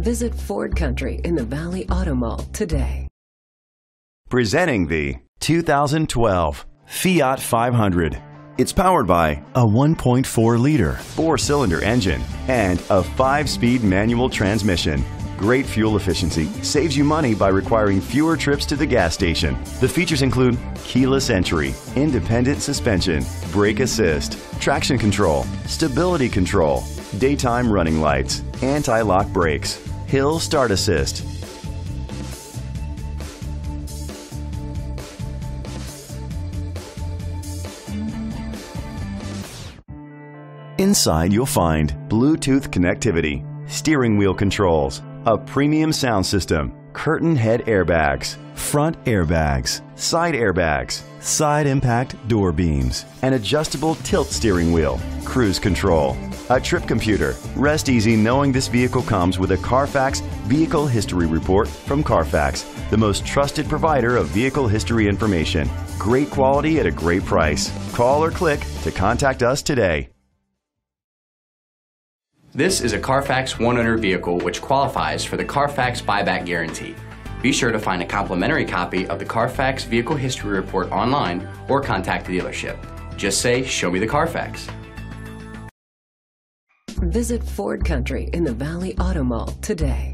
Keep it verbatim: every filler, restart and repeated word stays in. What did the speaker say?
Visit Ford Country in the Valley Auto Mall today. Presenting the two thousand twelve Fiat five hundred. It's powered by a one point four liter four-cylinder engine and a five-speed manual transmission. Great fuel efficiency saves you money by requiring fewer trips to the gas station. The features include keyless entry, independent suspension, brake assist, traction control, stability control, daytime running lights, anti-lock brakes, hill start assist. Inside, you'll find Bluetooth connectivity, steering wheel controls, a premium sound system, curtain head airbags, front airbags, side airbags, side impact door beams, an adjustable tilt steering wheel, cruise control, a trip computer. Rest easy knowing this vehicle comes with a Carfax Vehicle History Report from Carfax, the most trusted provider of vehicle history information. Great quality at a great price. Call or click to contact us today. This is a Carfax One Owner vehicle which qualifies for the Carfax Buyback Guarantee. Be sure to find a complimentary copy of the Carfax Vehicle History Report online or contact the dealership. Just say, "Show me the Carfax." Visit Ford Country in the Valley Auto Mall today.